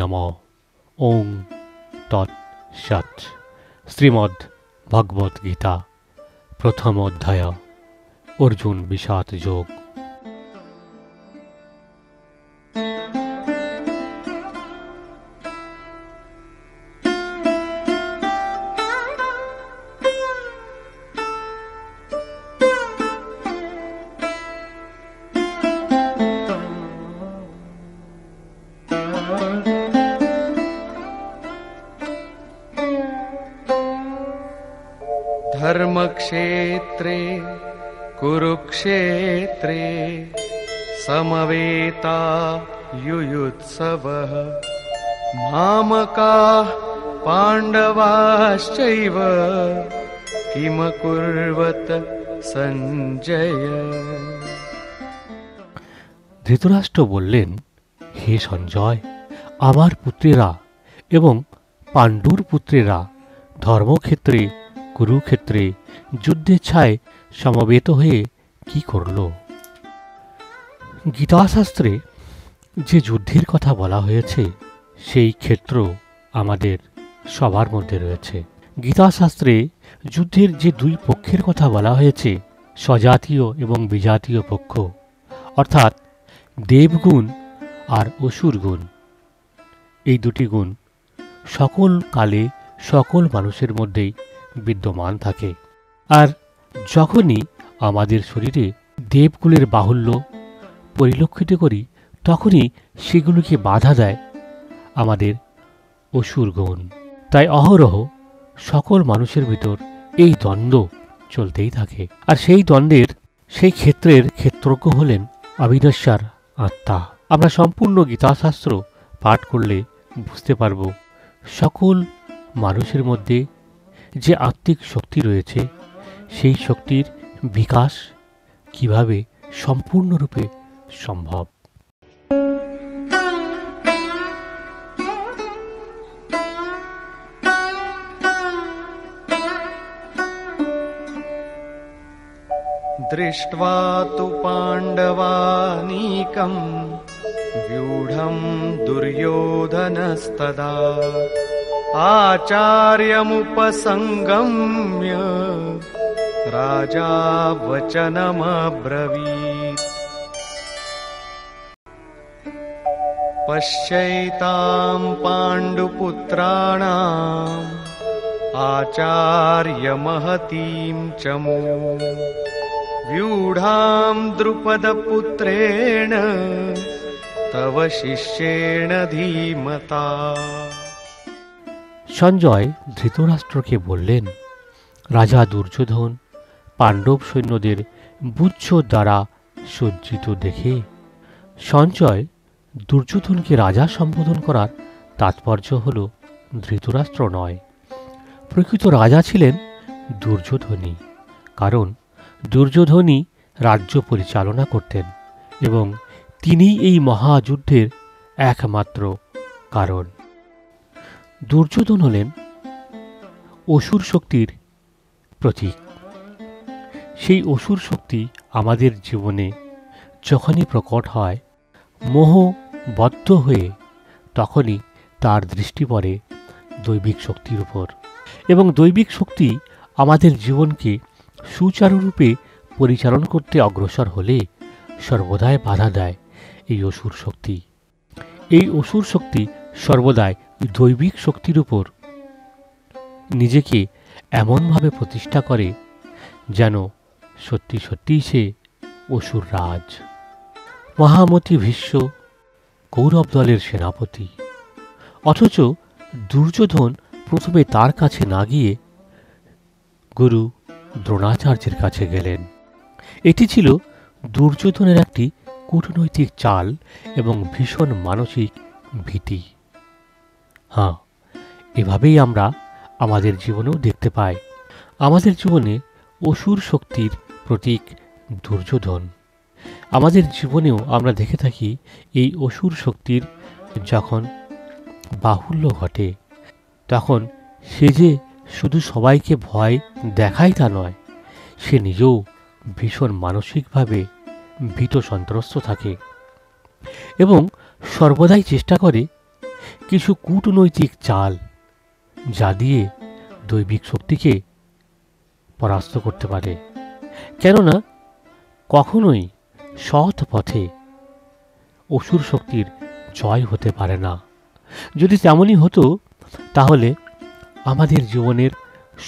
नमो ओम तत्सत्। श्रीमद् भगवद् गीता प्रथम अध्याय अर्जुन विषाद योग। धर्मक्षेत्रे कुरुक्षेत्रे समवेता युयुत्सवः मामकाः पाण्डवाश्चैव किम कुर्वत संजय। धृतराष्ट्र बोलें, हे संजय, आमार पुत्रेरा एवं पांडुर पुत्रेरा धर्मक्षेत्रे कुरुक्षेत्रे युद्धे छाय समवेत हुए कि करलो। गीताशास्त्रे जे युद्धेर कथा बला हयेछे सेई क्षेत्र आमादेर सबार मध्ये रयेछे। गीताशास्त्रे युद्धेर जे दुई पक्षेर कथा बला हयेछे सजातीय एवं विजातीय पक्ष, अर्थात देवगुण और असुर गुण। एई दुटी गुण सकल काले सकल मानुषेर मध्येई विद्यमान थाके। आर जखनी आमादेर शरीरे देवकुलेर बाहुल्य परिलक्षित करी तखनी सेगुलोके बाधा देय आमादेर असुर गुण। ताई अहरह सकल मानुषेर भितर एई द्वंद्व चलतेई थाके। आर सेई द्वंद्वेर सेई क्षेत्रेर क्षेत्रज्ञ हलेन अविनाश्वर आत्मा। आमरा सम्पूर्ण गीताशास्त्र पाठ करले बुझते पारबो सकल मानुषेर मध्ये जे आत्मिक शक्ति रयेछे सेई शक्तिर विकास किभाबे सम्पूर्ण रूपे सम्भव। दृष्ट्वा तु पाण्डवानीकं व्यूढं दुर्योधनस्तदा आचार्यमुपसंगम्य राजा वचनमब्रवीत्। पश्यैतां पाण्डुपुत्राणां आचार्यमहतीं च मूं व्यूढां द्रुपदपुत्रेण तव शिष्येण धीमता। संजय धृतराष्ट्र के बोलें, राजा दुर्योधन पांडव सैन्यदेर बुच्छ द्वारा सज्जित देखे संजय दुर्योधन के राजा सम्बोधन करार तात्पर्य हलो धृतराष्ट्र नय। प्रकृत राजा छिलेन दुर्योधन, कारण दुर्योधन ही राज्य परिचालना करतें एवं तिनिई एई महायुद्धेर एकमात्र कारण। दुर्योधन हलेन असुर शक्तिर प्रतीक। सेई असुर शक्ति आमादेर जीवने जखनी प्रकट हय मोहबद्ध हये तखनी तार दृष्टि पड़े दैविक शक्तिर उपर एवं दैविक शक्ति आमादेर जीवन के सुचारू रूपे परिचालन करते अग्रसर हले सर्वदाय बाधा देय एई असुर शक्ति। एई असुर शक्ति सर्वदाय दैविक शक्तिर उपर निजेके एमन भावे प्रतिष्ठा करे जेन सत्यि सत्यि से असुरराज। महामती भीष्म कौरव दलेर सेनापति, अथच दुर्योधन प्रथमे तार काछे ना गिये गुरु द्रोणाचार्येर काछे गेलेन। एटी छिलो दुर्योधनेर एकटी कूटनैतिक चाल एवं भीषण मानसिक भीति। हाँ, एभावेई आमरा आमादेर जीवनेও देखते पाई। आमादेर जीवने असुर शक्तिर प्रतीक दुर्योधन। आमादेर जीवनेও आमरा देखे थाकी एई असुर शक्तिर जखन बाहुल्य घटे तखन से जे शुधु सबाईके भय देखाय ता नय, से निजेও भीषण मानसिकभावे भीत सन्त्रस्त थाके एवं सर्वदाई चेष्टा करे কিছু কূটনৈতিক চাল যা দিয়ে দৈবিক শক্তিকে পরাস্ত করতে পারে। কেননা কখনোই সৎ পথে অসুর শক্তির জয় হতে পারে না। যদি তেমনই হতো তাহলে আমাদের জীবনের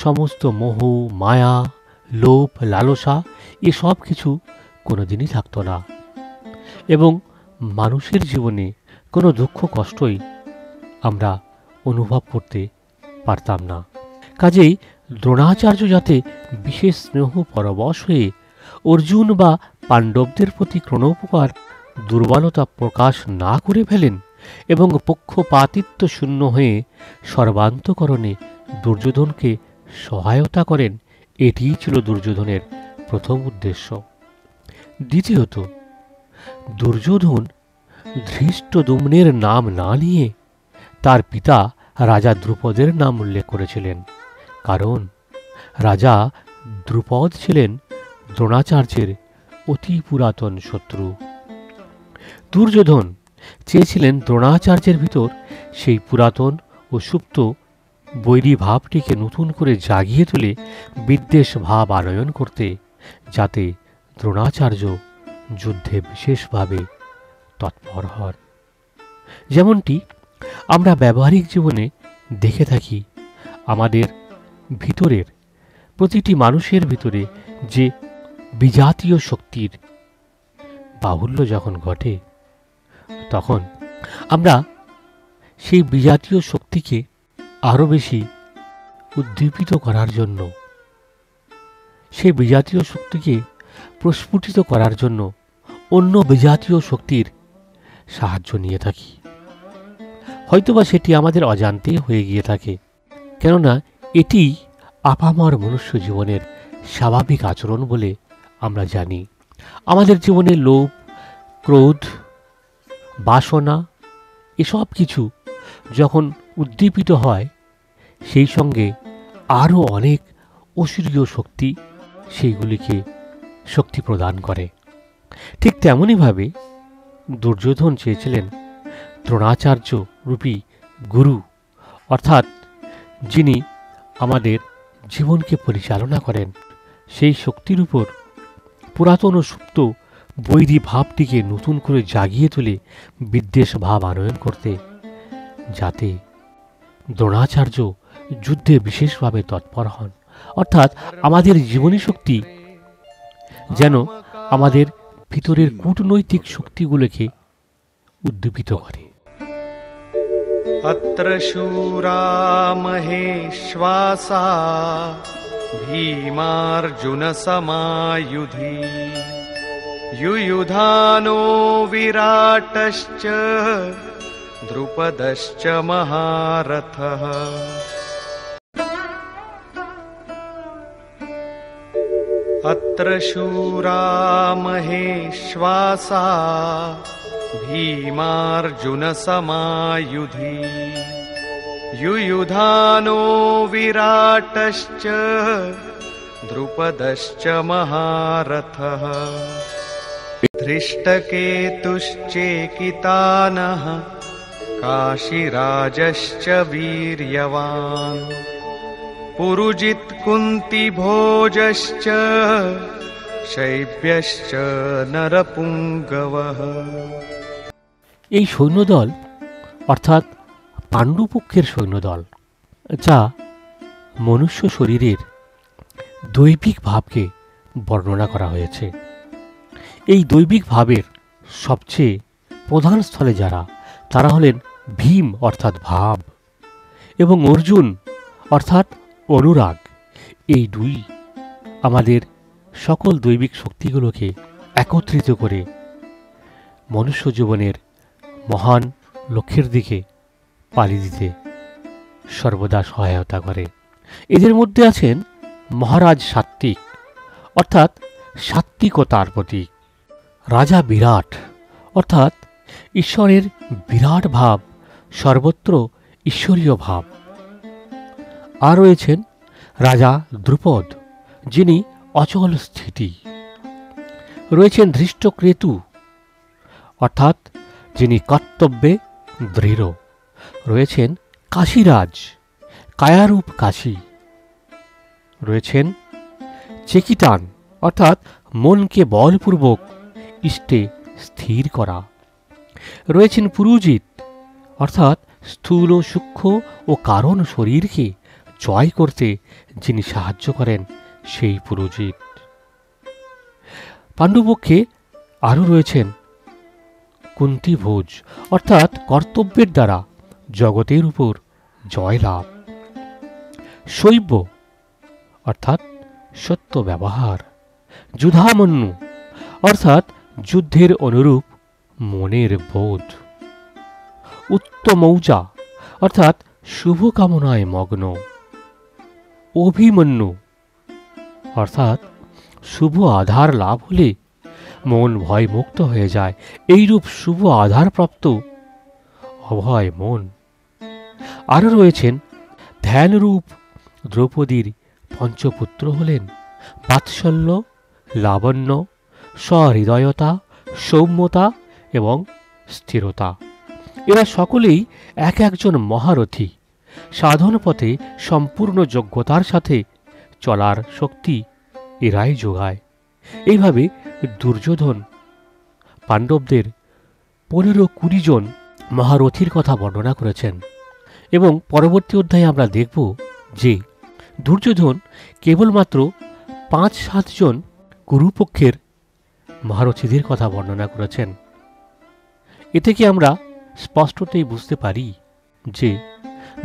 সমস্ত মোহ, মায়া, লোভ, লালসা এসব কিছু কোনোদিনই থাকতো না এবং মানুষের জীবনে কোনো দুঃখ কষ্টই আমরা অনুভব করতে পারতাম না। কাজেই দ্রোণাচার্য যাতে বিশেষ স্নেহ পরবশ হয়ে অর্জুন বা পাণ্ডবদের প্রতি কোনো উপকার দুর্বলতা প্রকাশ না করে ফেলেন এবং পক্ষপাতিত্ব শূন্য হয়ে সর্বান্তকরণে দুর্যোধনকে সহায়তা করেন, এটিই ছিল দুর্যোধনের প্রথম উদ্দেশ্য। দ্বিতীয়ত, দুর্যোধন ধৃষ্টদ্যুম্নের নাম না নিয়ে তার পিতা রাজা দ্রুপদের নাম উল্লেখ করেছিলেন, কারণ রাজা দ্রুপদ ছিলেন দ্রোণাচার্যের অতি পুরাতন শত্রু। দুর্যোধন চেয়েছিলেন দ্রোণাচার্যের ভিতর সেই পুরাতন ও সুপ্ত বৈরী ভাবটিকে নতুন করে জাগিয়ে তুলে বিদ্বেষ ভাব আনয়ন করতে, যাতে দ্রোণাচার্য যুদ্ধে বিশেষভাবে তৎপর হন। যেমনটি আমরা ব্যবহারিক জীবনে দেখে থাকি, আমাদের ভিতরের প্রতিটি মানুষের ভিতরে যে বিজাতীয় শক্তির বাহুল্য যখন ঘটে, তখন আমরা সেই বিজাতীয় শক্তিকে আরও বেশি উদ্দীপিত করার জন্য, সেই বিজাতীয় শক্তিকে প্রস্ফুটিত করার জন্য অন্য বিজাতীয় শক্তির সাহায্য নিয়ে থাকি। হয়তোবা সেটি আমাদের অজান্তে হয়ে গিয়ে থাকে, কেননা এটি আপামর মনুষ্য জীবনের স্বাভাবিক আচরণ বলে আমরা জানি। আমাদের জীবনে লোভ, ক্রোধ, বাসনা এসব কিছু যখন উদ্দীপিত হয়, সেই সঙ্গে আরও অনেক অসুরীয় শক্তি সেইগুলিকে শক্তি প্রদান করে। ঠিক তেমনইভাবে দুর্যোধন চেয়েছিলেন দ্রোণাচার্য রূপী গুরু, অর্থাৎ যিনি আমাদের জীবনকে পরিচালনা করেন, সেই শক্তির উপর পুরাতন ও সুপ্ত বৈরী ভাবটিকে নতুন করে জাগিয়ে তুলে বিদ্বেষ ভাব আনয়ন করতে, যাতে দ্রোণাচার্য যুদ্ধে বিশেষভাবে তৎপর হন। অর্থাৎ আমাদের জীবনী শক্তি যেন আমাদের ভিতরের কূটনৈতিক শক্তিগুলোকে উদ্দীপিত করে। अत्र शूरा महेश्वासा भीमार्जुन समायुधि युयुधानो विराटश्च द्रुपदश्च महारथः। अत्र शूरा महेश्वासा भीमार्जुन समायुधि युयुधानो विराटश्च द्रुपदश्च महारथः। धृष्टकेतुश्चेकितानः काशीराजश्च वीर्यवान् पुरुजित कुन्तिभोजश्च शैब्यश्च नरपुंगवः। এই সৈন্যদল অর্থাৎ পাণ্ডুপক্ষের সৈন্যদল, যা মনুষ্য শরীরের দৈবিক ভাবকে বর্ণনা করা হয়েছে। এই দৈবিক ভাবের সবচেয়ে প্রধান স্থলে যারা, তারা হলেন ভীম অর্থাৎ ভাব এবং অর্জুন অর্থাৎ অনুরাগ। এই দুই আমাদের সকল দৈবিক শক্তিগুলোকে একত্রিত করে মনুষ্য জীবনের মহান লক্ষ্যের দিকে পাড়ি দিতে সর্বদা সহায়তা করে। এদের মধ্যে আছেন মহারাজ সাত্ত্বিক অর্থাৎ সাত্ত্বিকতার প্রতীক, রাজা বিরাট অর্থাৎ ঈশ্বরের বিরাট ভাব, সর্বত্র ঈশ্বরীয় ভাব। আর রয়েছেন রাজা দ্রুপদ, যিনি অচল স্থিতি। রয়েছেন ধৃষ্টকেতু অর্থাৎ যিনি কর্তব্যে দৃঢ়। রয়েছেন কাশীরাজ কায়ারূপ কাশী, রয়েছেন চেকিটান অর্থাৎ মনকে বলপূর্বক ইষ্টে স্থির করা, রয়েছেন পুরুজিত অর্থাৎ স্থূল সূক্ষ্ম ও কারণ শরীরকে জয় করতে যিনি সাহায্য করেন সেই পুরুজিত। পাণ্ডবপক্ষে আরও রয়েছেন কুন্তি ভোজ অর্থাৎ কর্তব্যের দ্বারা জগতের উপর জয়লাভ, শৈব্য অর্থাৎ সত্য ব্যবহার, যুধামন্যু অর্থাৎ যুদ্ধের অনুরূপ মনের বোধ, উত্তমৌজা অর্থাৎ শুভকামনায় মগ্ন, অভিমন্যু অর্থাৎ শুভ আধার লাভ হলে মন ভয়মুক্ত হয়ে যায়, এইরূপ শুভ আধার প্রাপ্ত অভয় মন। আরও রয়েছেন ধ্যানরূপ দ্রৌপদীর পঞ্চপুত্র হলেন বাৎসল্য, লাবণ্য, সহৃদয়তা, সৌম্যতা এবং স্থিরতা। এরা সকলেই এক একজন মহারথী, সাধন পথে সম্পূর্ণ যোগ্যতার সাথে চলার শক্তি এরাই যোগায়। এইভাবে দুর্যোধন পাণ্ডবদের 15-20 জন মহারথীর কথা বর্ণনা করেছেন এবং পরবর্তী অধ্যায়ে আমরা দেখব যে দুর্যোধন কেবলমাত্র 5-7 জন কুরুপক্ষের মহারথীদের কথা বর্ণনা করেছেন। এ থেকে আমরা স্পষ্টতই বুঝতে পারি যে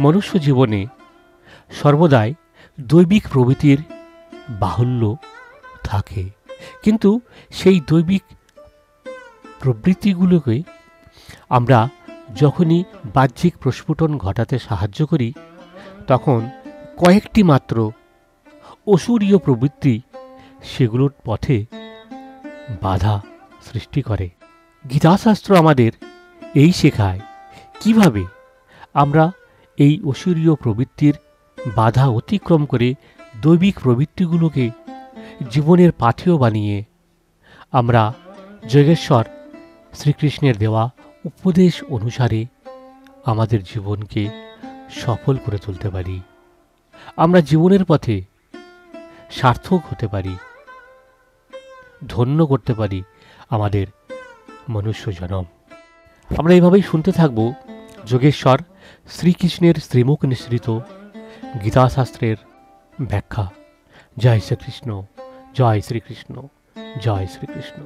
মনুষ্য জীবনে সর্বদাই দৈবিক প্রবৃত্তির বাহুল্য থাকে, কিন্তু সেই দৈবিক প্রবৃত্তিগুলোকে আমরা যখনই বাহ্যিক প্রস্ফুটন ঘটাতে সাহায্য করি তখন কয়েকটি মাত্র অসুরীয় প্রবৃত্তি সেগুলোর পথে বাধা সৃষ্টি করে। গীতাশাস্ত্র আমাদের এই শেখায় কিভাবে আমরা এই অসুরীয় প্রবৃত্তির বাধা অতিক্রম করে দৈবিক প্রবৃত্তিগুলোকে জীবনের পাথেয় বানিয়ে আমরা যোগেশ্বর শ্রীকৃষ্ণের দেওয়া উপদেশ অনুসারে আমাদের জীবনকে সফল করে তুলতে পারি, আমরা জীবনের পথে সার্থক হতে পারি, ধন্য করতে পারি আমাদের মনুষ্য জনম। আমরা এইভাবেই শুনতে থাকব যোগেশ্বর শ্রীকৃষ্ণের শ্রীমুখ নিঃসৃত গীতাশাস্ত্রের ব্যাখ্যা। জয় শ্রীকৃষ্ণ, জয় শ্রীকৃষ্ণ, জয় শ্রীকৃষ্ণ।